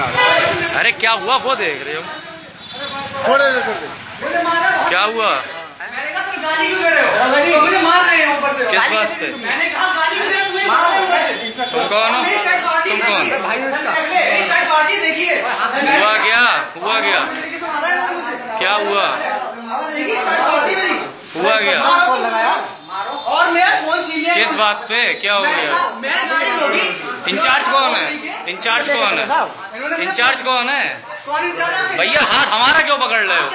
बना रहा। अरे क्या हुआ वो देख रहे हो? थोड़े क्या हुआ? मैंने कहा सर गाली क्यों दे रहे हो? मुझे मार रहे हो ऊपर से। किस वास्ते? मैंने कहा गाली क्यों दे रहे हो? तुम्हें मार रहे हो ऊपर से। तुम कौन हो? तुम कौन? मेरी शर्ट फाड़ी देखिए। हुआ क्या? हुआ क्या? क्या हुआ? हुआ क्या? और मेरा फोन छीनिए। किस बात पे? क्या हो गया? इंचार्ज कौन है? इंचार्ज कौन है? इंचार्ज कौन है? भैया हाथ हमारा क्यों पकड़ रहे हो?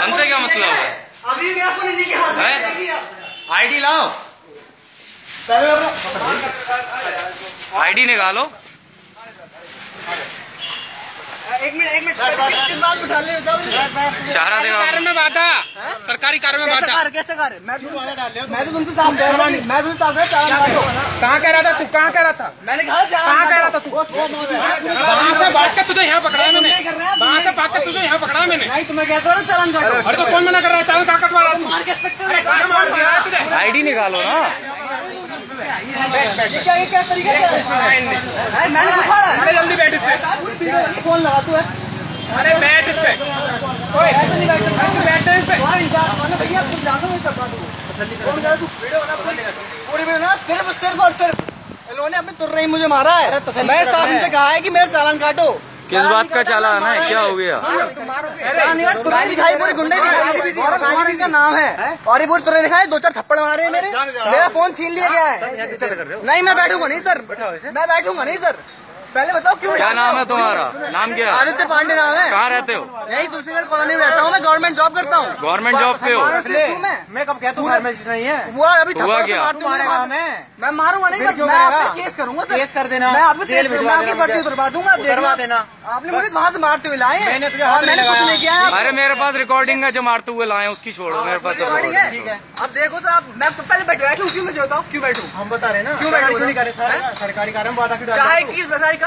हमसे क्या मतलब है? अभी मेरा फोन इन्हीं के हाथ में। आईडी लाओ, आईडी निकालो। चारा देगा में बाधा, सरकारी कार्य में बाधा। कैसे कार्य? मैं तो तुमसे साफ कह रहा हूँ, मैं तुमसे साफ कह रहा हूँ। कहाँ कह रहा था तू? कहाँ कह रहा था? मैंने कहा कहाँ कह रहा था तू? वहाँ से भाग कर तुझे यहाँ पकड़ा मैंने। वहाँ से भाग कर तुझे यहाँ पकड़ा मैंने। नहीं तुम्हें क्या कह रहा चालान काटो? अरे तो कौन मना कर रहा है चालान काटो? आईडी निकालो ना। ये क्या तरीका क्या है? मैंने दिखाया। अरे जल्दी बैठ इस पे। फोन लगा तू है। अरे बैठ इस पे। ओए ऐसे नहीं बैठते। बैठ इस पे। भैया तुम जानो मैं सब बात हूँ। पूरी में ना सिर्फ और सिर्फ इन्होंने अपनी तुर्रे मुझे मारा है। मैं साहब ने कहा है कि मेरा चालान काटो। किस बात का चालान है? क्या हो गया? तुम्हारी दिखाई पूरी गुंडे दिखाई का नाम है और ये पूरी तुरंत दिखाई। दो चार थप्पड़ मारे मेरे, मेरा फोन छीन लिया गया है। नहीं मैं बैठूंगा नहीं सर, मैं बैठूंगा नहीं सर। पहले बताओ क्यों? क्या नाम है तुम्हारा? नाम क्या? आदित्य पांडे नाम है। कहाँ रहते हो? यही दूसरी बार कॉलोनी में रहता हूँ। मैं गवर्नमेंट जॉब करता हूँ। गवर्नमेंट जॉब पे हो? मैं कब कहता हूँ नहीं है वो। अभी मैं मारूंगा नहीं, केस करूंगा। केस कर देना, भर्ती उतरवा दूंगा, उतरवा देना। आपने मुझे वहाँ से मारते हुए लाए, मैंने नहीं किया। अरे मेरे पास रिकॉर्डिंग है जो मारते हुए लाए, उसकी छोड़ो। मेरे पास रिकॉर्डिंग है, ठीक है। अब देखो सर, आप मैं पहले बैठू उसी में बताओ क्यों बैठू? हम बता रहे ना क्यों बैठू? सरकारी कार्य में बाधा क्यों?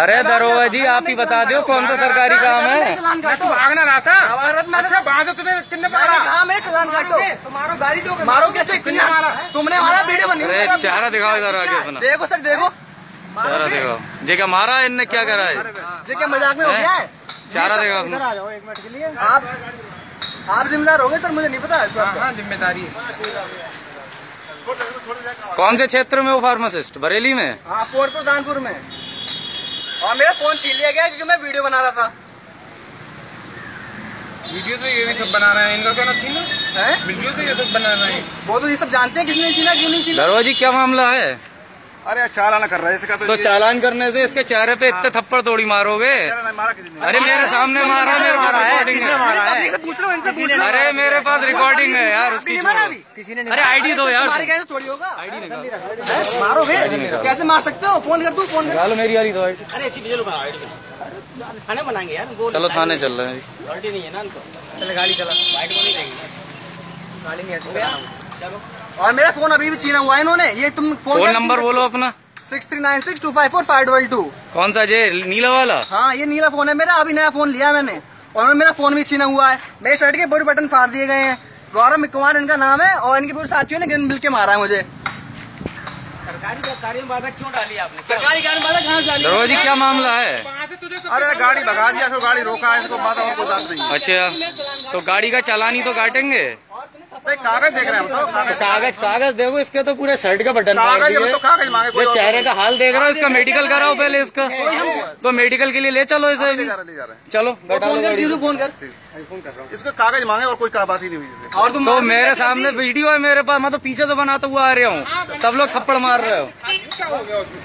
अरे दरोगा जी आप ही बता दो कौन सा सरकारी काम है? भागना रहा था तुमने हमारा वीडियो बनाया। चेहरा दिखाओ इधर आगे अपना। देखो सर देखो, चेहरा दिखाओ। जे क्या मारा इनने? क्या करा है? जे क्या मजाक में हो गया है? चेहरा दिखाओ अपना। एक मिनट के लिए आप जिम्मेदार हो गए सर, मुझे नहीं पता जिम्मेदारी। कौन से क्षेत्र में वो फार्मासिस्ट? बरेली में? हाँ, पोरपुर दानपुर में। और मेरा फोन छीन लिया गया क्योंकि मैं वीडियो बना रहा था। वीडियो तो ये भी सब बना रहे हैं, इनका क्या ना छीना है? वीडियो तो ये सब बना रहे हैं, वो तो ये सब जानते हैं किसने छीना क्यों नहीं छीना। दरोगा जी क्या मामला है? अरे चालान कर रहा है इसका तो चालान करने से इसके चेहरे पे इतने थप्पड़ तोड़ी मारोगे? अरे मेरे सामने मारा, मेरे पास। अरे मेरे पास रिकॉर्डिंग है यार उसकी। अरे आईडी दो यार। मारो कैसे मार सकते हो? फोन कर दू, फोन कर मेरी यारी दो। थाने बनाएंगे यार। चलो थाने चल रहे हैं। नहीं है ना इनको, गाड़ी चला गाड़ी में। और मेरा फोन अभी भी छीना हुआ है इन्होंने। ये तुम फोन नंबर बोलो अपना। 6396254522। कौन सा? जे नीला वाला? हाँ ये नीला फोन है मेरा, अभी नया फोन लिया मैंने। और मेरा फोन भी छीना हुआ है, मेरे शर्ट के पूरे बटन फाड़ दिए गए हैं। गौरव कुमार इनका नाम है और इनके पूरे साथियों ने गन बिल के मारा है मुझे। सरकारी कार्य में बाधा क्यों डाली आपने? सरकारी कार्य में बाधा कहाँ डाली? दरोगा जी क्या मामला है? अरे गाड़ी भगा दिया, गाड़ी रोका है इसको, बाधा और कोई नहीं। अच्छा तो गाड़ी का चालान ही तो काटेंगे? कागज देख रहे हैं तो कागज कागज देखो इसके तो पूरे शर्ट का बटन कागज। तो कागज मांगे कोई? चेहरे का हाल देख रहा हूँ इसका। मेडिकल कराओ पहले इसका, तो मेडिकल के लिए ले चलो इसे। चलो फोन कर, इसको कागज मांगे और कोई बात ही नहीं हुई। और तो मेरे सामने वीडियो है मेरे पास, मैं तो पीछे से बनाता हुआ आ रहा हूँ। सब लोग थप्पड़ मार रहे हो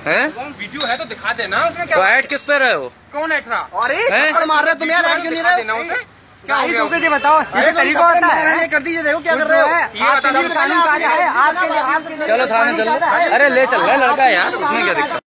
हैं? वीडियो है तो दिखा देना उसमें। क्या ऐड किस पे रहे हो? कौन ऐड रहा? अरे थप्पड़ मार रहे हो तुम यार, ऐड क्यों नहीं रहे हो उसे? क्या हो गया बताओ? ये तरीका होता है कर दीजिए। देखो क्या कर रहे हो? चलो थाने चलो। अरे ले चल रहा है लड़का यार, उसमें क्या दिक्कत?